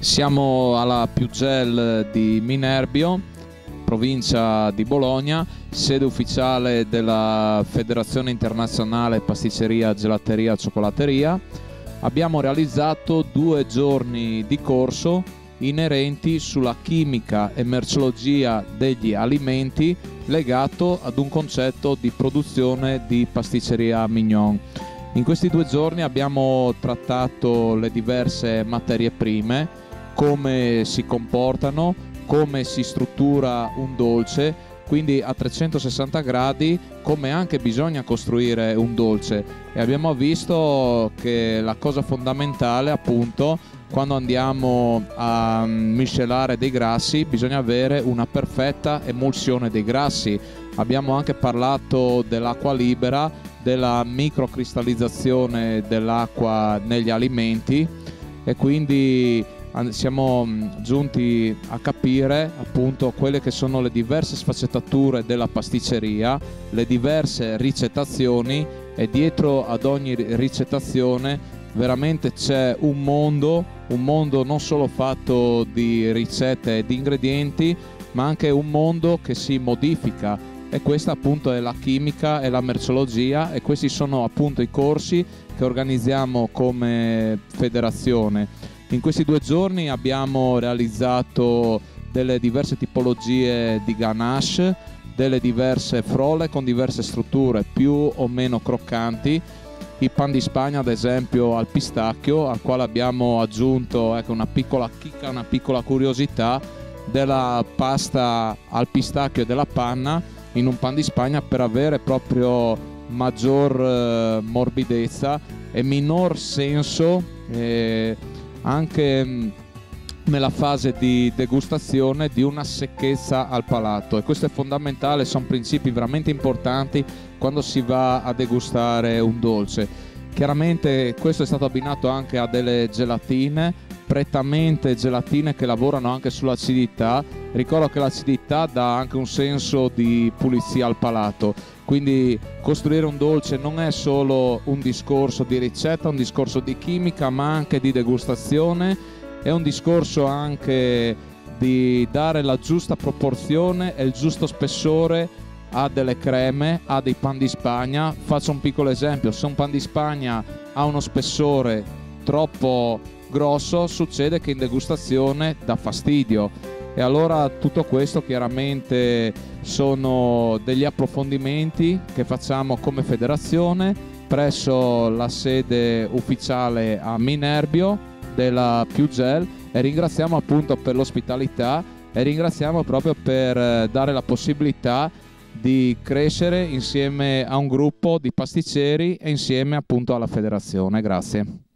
Siamo alla Piugel di Minerbio, provincia di Bologna, sede ufficiale della Federazione Internazionale Pasticceria, Gelatteria e Cioccolateria. Abbiamo realizzato 2 giorni di corso inerenti sulla chimica e merceologia degli alimenti legato ad un concetto di produzione di pasticceria mignon. In questi 2 giorni abbiamo trattato le diverse materie prime, come si comportano, come si struttura un dolce, quindi a 360 gradi come anche bisogna costruire un dolce, e abbiamo visto che la cosa fondamentale, appunto, quando andiamo a miscelare dei grassi bisogna avere una perfetta emulsione dei grassi. Abbiamo anche parlato dell'acqua libera, della microcristallizzazione dell'acqua negli alimenti, e quindi siamo giunti a capire, appunto, quelle che sono le diverse sfaccettature della pasticceria, le diverse ricettazioni, e dietro ad ogni ricettazione veramente c'è un mondo non solo fatto di ricette e di ingredienti, ma anche un mondo che si modifica, e questa appunto è la chimica e la merceologia, e questi sono appunto i corsi che organizziamo come federazione. In questi 2 giorni abbiamo realizzato delle diverse tipologie di ganache, delle diverse frole con diverse strutture più o meno croccanti, i pan di Spagna ad esempio al pistacchio, al quale abbiamo aggiunto, ecco, una piccola chicca, una piccola curiosità, della pasta al pistacchio e della panna in un pan di Spagna, per avere proprio maggior morbidezza e minor senso anche nella fase di degustazione, di una secchezza al palato, e questo è fondamentale, sono principi veramente importanti quando si va a degustare un dolce. Chiaramente questo è stato abbinato anche a delle gelatine, prettamente gelatine che lavorano anche sull'acidità. Ricordo che l'acidità dà anche un senso di pulizia al palato, quindi costruire un dolce non è solo un discorso di ricetta, un discorso di chimica, ma anche di degustazione, è un discorso anche di dare la giusta proporzione e il giusto spessore a delle creme, a dei pan di Spagna. Faccio un piccolo esempio: se un pan di Spagna ha uno spessore troppo grosso, succede che in degustazione dà fastidio, e allora tutto questo chiaramente sono degli approfondimenti che facciamo come federazione presso la sede ufficiale a Minerbio della Piugel, e ringraziamo appunto per l'ospitalità, e ringraziamo proprio per dare la possibilità di crescere insieme a un gruppo di pasticceri e insieme appunto alla federazione. Grazie.